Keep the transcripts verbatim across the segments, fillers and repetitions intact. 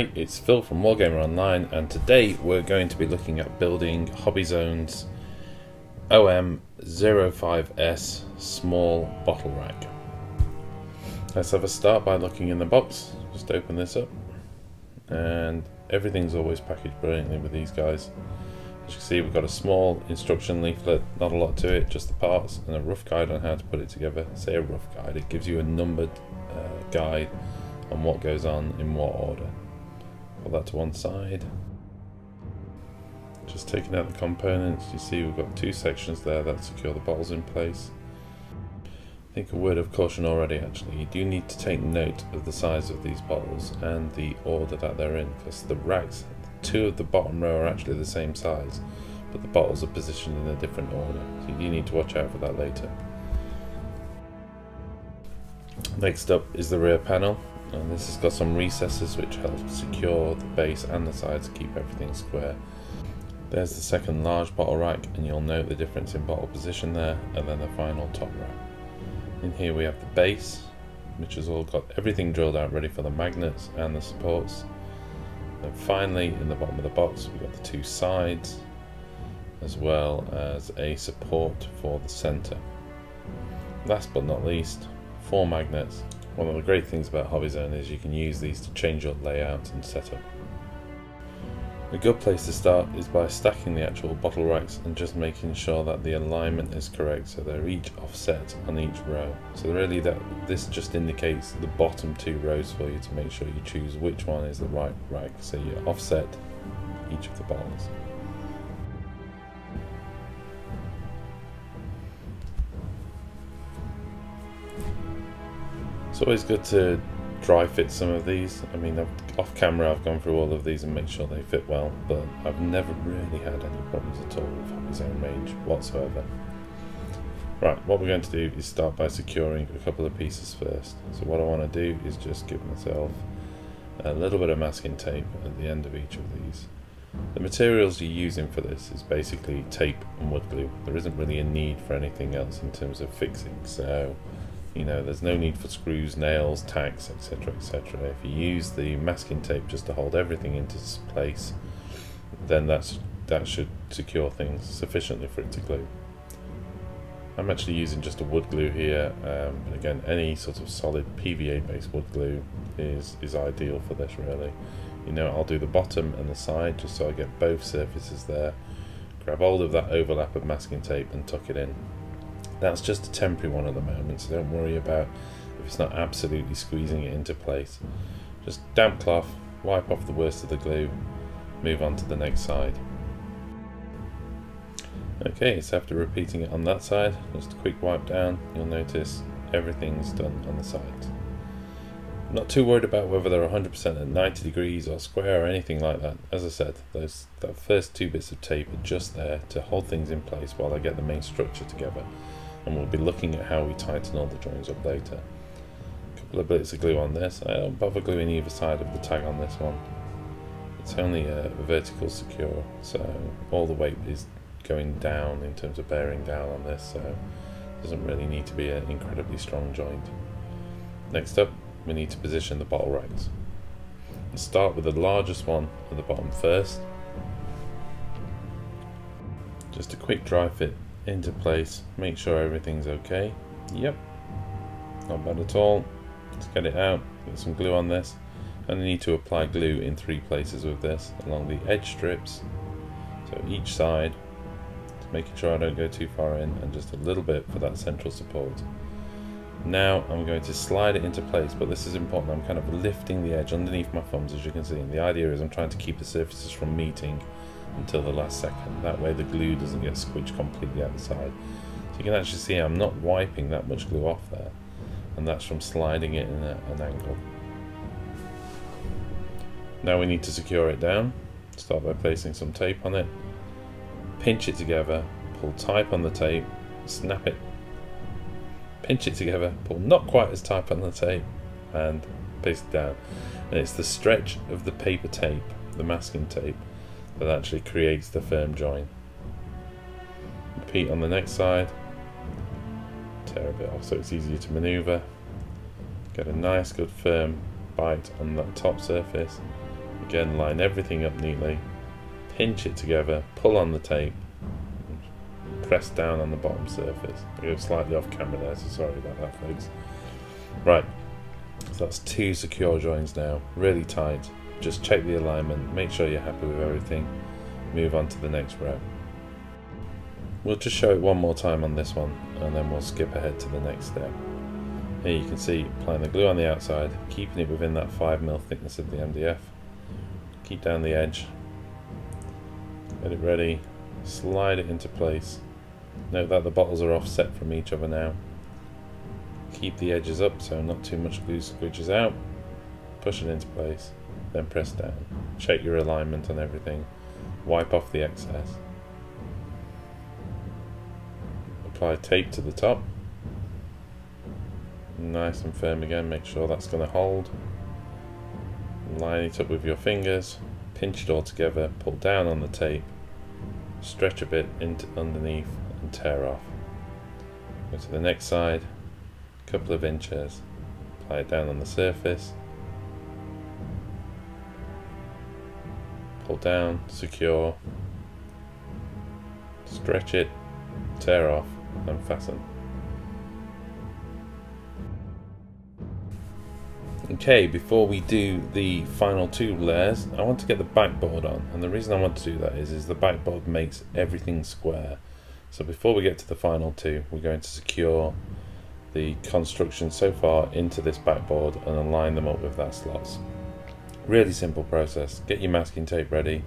Hi, it's Phil from Wargamer Online, and today we're going to be looking at building Hobby Zones O M zero five S small bottle rack. Let's have a start by looking in the box. Just open this up, and everything's always packaged brilliantly with these guys. As you can see, we've got a small instruction leaflet, not a lot to it, just the parts, and a rough guide on how to put it together. Say a rough guide, it gives you a numbered uh, guide on what goes on in what order. Put that to one side. Just taking out the components, you see we've got two sections there that secure the bottles in place. I think a word of caution already actually, you do need to take note of the size of these bottles and the order that they're in, because the racks, two of the bottom row are actually the same size, but the bottles are positioned in a different order, so you do need to watch out for that later. Next up is the rear panel, and this has got some recesses which help secure the base and the sides to keep everything square. There's the second large bottle rack, and you'll note the difference in bottle position there, and then the final top rack. In here we have the base, which has all got everything drilled out ready for the magnets and the supports. And finally, in the bottom of the box, we've got the two sides, as well as a support for the center. Last but not least, four magnets. One of the great things about HobbyZone is you can use these to change your layout and setup. A good place to start is by stacking the actual bottle racks and just making sure that the alignment is correct, so they're each offset on each row. So really that this just indicates the bottom two rows for you to make sure you choose which one is the right rack, so you offset each of the bottles. It's always good to dry fit some of these. I mean, off camera I've gone through all of these and make sure they fit well, but I've never really had any problems at all with HobbyZone range whatsoever. Right, what we're going to do is start by securing a couple of pieces first. So what I want to do is just give myself a little bit of masking tape at the end of each of these. The materials you're using for this is basically tape and wood glue. There isn't really a need for anything else in terms of fixing, so you know, there's no need for screws, nails, tacks, etc, et cetera. If you use the masking tape just to hold everything into place, then that's, that should secure things sufficiently for it to glue. I'm actually using just a wood glue here, um, but again, any sort of solid P V A based wood glue is, is ideal for this really. You know, I'll do the bottom and the side just so I get both surfaces there. Grab hold of that overlap of masking tape and tuck it in. That's just a temporary one at the moment, so don't worry about if it's not absolutely squeezing it into place. Just damp cloth, wipe off the worst of the glue, move on to the next side. Okay, so after repeating it on that side, just a quick wipe down, you'll notice everything's done on the sides. I'm not too worried about whether they're one hundred percent at ninety degrees or square or anything like that. As I said, those that first two bits of tape are just there to hold things in place while I get the main structure together. And we'll be looking at how we tighten all the joints up later. A couple of bits of glue on this. I don't bother gluing either side of the tag on this one. It's only a vertical secure, so all the weight is going down in terms of bearing down on this, so it doesn't really need to be an incredibly strong joint. Next up, we need to position the bottle racks. Let's start with the largest one at the bottom first. Just a quick dry fit into place, make sure everything's okay. Yep, not bad at all. Let's get it out, get some glue on this, and I need to apply glue in three places with this, along the edge strips, so each side, making sure I don't go too far in, and just a little bit for that central support. Now I'm going to slide it into place, but this is important, I'm kind of lifting the edge underneath my thumbs, as you can see, and the idea is I'm trying to keep the surfaces from meeting until the last second. That way the glue doesn't get squished completely out the side. So you can actually see I'm not wiping that much glue off there, and that's from sliding it in at an angle. Now we need to secure it down. Start by placing some tape on it, pinch it together, pull tight on the tape, snap it, pinch it together, pull not quite as tight on the tape, and paste it down. And it's the stretch of the paper tape, the masking tape, that actually creates the firm join. Repeat on the next side, tear a bit off so it's easier to manoeuvre. Get a nice good firm bite on that top surface, Again, line everything up neatly, pinch it together, pull on the tape, and press down on the bottom surface. I go slightly off camera there, so sorry about that, folks. Right, so that's two secure joins now, really tight. Just check the alignment, make sure you're happy with everything, move on to the next row. We'll just show it one more time on this one, and then we'll skip ahead to the next step. Here you can see applying the glue on the outside, keeping it within that five mil thickness of the M D F. Keep down the edge, get it ready, slide it into place. Note that the bottles are offset from each other now. Keep the edges up so not too much glue squidges out, push it into place, then press down. Check your alignment on everything, wipe off the excess. Apply tape to the top, nice and firm again, make sure that's going to hold. Line it up with your fingers, pinch it all together, pull down on the tape, stretch a bit into underneath and tear off. Go to the next side, a couple of inches, apply it down on the surface, pull down, secure, stretch it, tear off and fasten. Okay, before we do the final two layers, I want to get the backboard on, and the reason I want to do that is, is the backboard makes everything square. So before we get to the final two, we're going to secure the construction so far into this backboard and align them up with that slots. Really simple process. Get your masking tape ready,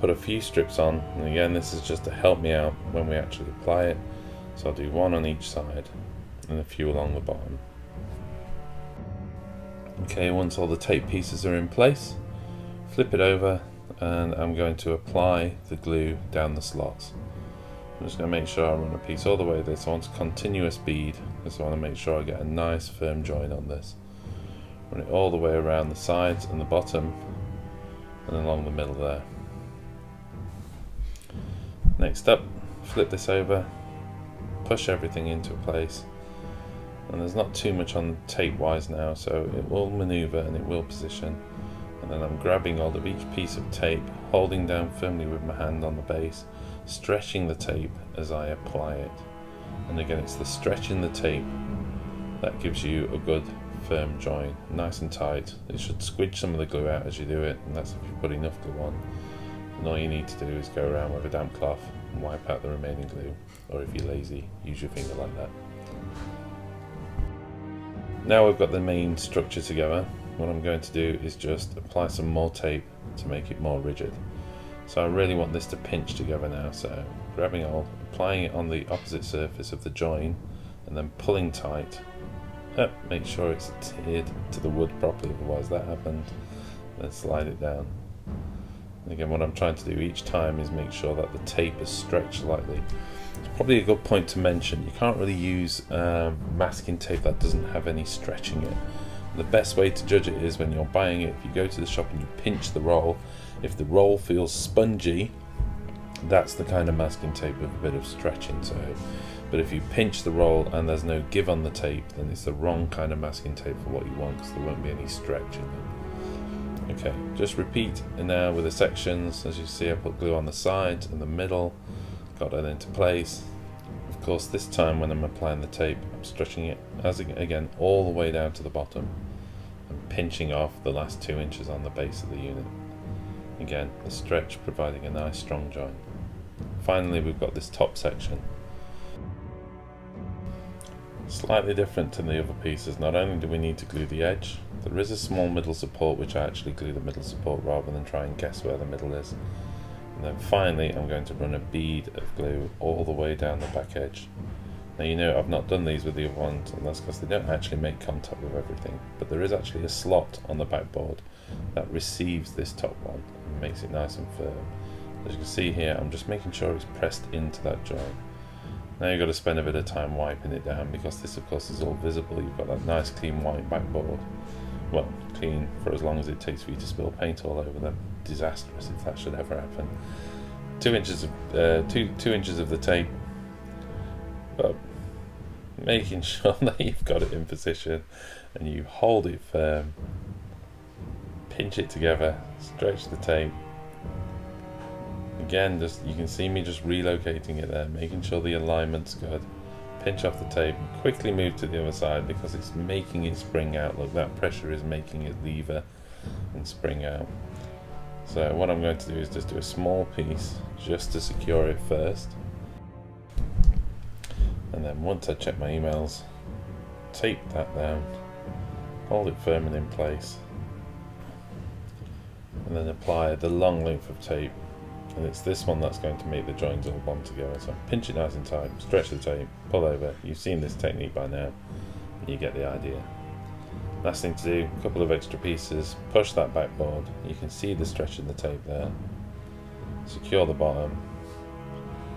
put a few strips on, and again this is just to help me out when we actually apply it. So I'll do one on each side and a few along the bottom. Okay, once all the tape pieces are in place, flip it over and I'm going to apply the glue down the slots. I'm just going to make sure I run a piece all the way this. I want a continuous bead because I want to make sure I get a nice firm join on this. Run it all the way around the sides and the bottom and along the middle there. Next up, flip this over, push everything into place. And there's not too much on tape wise now, so it will maneuver and it will position. And then I'm grabbing hold of each piece of tape, holding down firmly with my hand on the base, stretching the tape as I apply it. And again, it's the stretching the tape that gives you a good firm join, nice and tight. It should squidge some of the glue out as you do it, and that's if you put enough glue on. And all you need to do is go around with a damp cloth and wipe out the remaining glue, or if you're lazy, use your finger like that. Now we've got the main structure together, what I'm going to do is just apply some more tape to make it more rigid. So I really want this to pinch together now, so grabbing hold, applying it on the opposite surface of the join and then pulling tight. Up, make sure it's adhered to the wood properly, otherwise that happened. Then slide it down. And again, what I'm trying to do each time is make sure that the tape is stretched lightly. It's probably a good point to mention, you can't really use um, masking tape that doesn't have any stretch in it. The best way to judge it is when you're buying it, if you go to the shop and you pinch the roll, if the roll feels spongy, that's the kind of masking tape with a bit of stretching to it. But if you pinch the roll and there's no give on the tape, then it's the wrong kind of masking tape for what you want, because there won't be any stretch in it. Okay, just repeat now with the sections. As you see, I put glue on the sides and the middle. Got that into place. Of course, this time when I'm applying the tape, I'm stretching it as again all the way down to the bottom and pinching off the last two inches on the base of the unit. Again, the stretch providing a nice strong join. Finally, we've got this top section. Slightly different to the other pieces, not only do we need to glue the edge, there is a small middle support, which I actually glue the middle support rather than try and guess where the middle is. And then finally I'm going to run a bead of glue all the way down the back edge. Now you know I've not done these with the other ones, and that's because they don't actually make contact with everything, but there is actually a slot on the backboard that receives this top one and makes it nice and firm. As you can see here, I'm just making sure it's pressed into that joint. Now you've got to spend a bit of time wiping it down, because this of course is all visible. You've got that nice clean white backboard. Well, clean for as long as it takes for you to spill paint all over them. Disastrous if that should ever happen. Two inches of uh, two two inches of the tape, but making sure that you've got it in position and you hold it firm, pinch it together, stretch the tape. Again, just you can see me just relocating it there, making sure the alignment's good. Pinch off the tape, quickly move to the other side because it's making it spring out. Look, that pressure is making it lever and spring out. So what I'm going to do is just do a small piece just to secure it first. And then once I check my emails, tape that down, hold it firm and in place. And then apply the long length of tape. And it's this one that's going to make the joins all bond together. So pinch it nice and tight, stretch the tape, pull over. You've seen this technique by now, and you get the idea. Last thing to do, a couple of extra pieces, push that backboard. You can see the stretch in the tape there. Secure the bottom.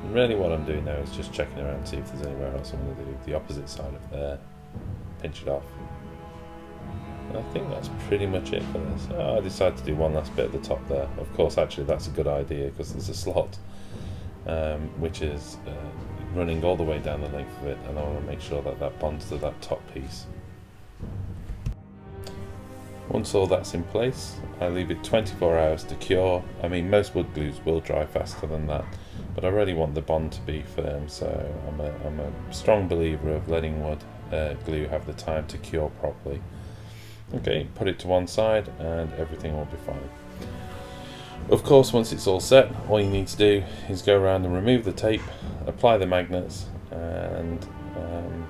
And really what I'm doing now is just checking around to see if there's anywhere else I'm gonna do. The opposite side of there, pinch it off. I think that's pretty much it for this. Oh, I decided to do one last bit at the top there. Of course, actually that's a good idea because there's a slot um, which is uh, running all the way down the length of it, and I want to make sure that that bonds to that top piece. Once all that's in place, I leave it twenty-four hours to cure. I mean, most wood glues will dry faster than that, but I really want the bond to be firm, so I'm a, I'm a strong believer of letting wood uh, glue have the time to cure properly. Okay, put it to one side and everything will be fine. Of course, once it's all set, all you need to do is go around and remove the tape, apply the magnets, and um,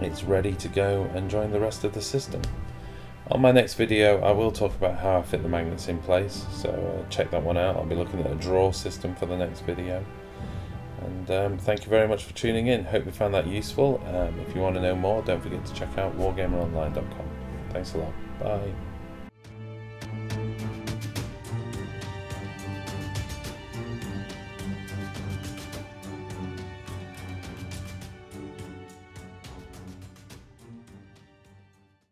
it's ready to go and join the rest of the system. On my next video, I will talk about how I fit the magnets in place, so uh, check that one out. I'll be looking at a drawer system for the next video. And um, thank you very much for tuning in. Hope you found that useful. Um, if you want to know more, don't forget to check out wargamer online dot com. Thanks a lot. Bye.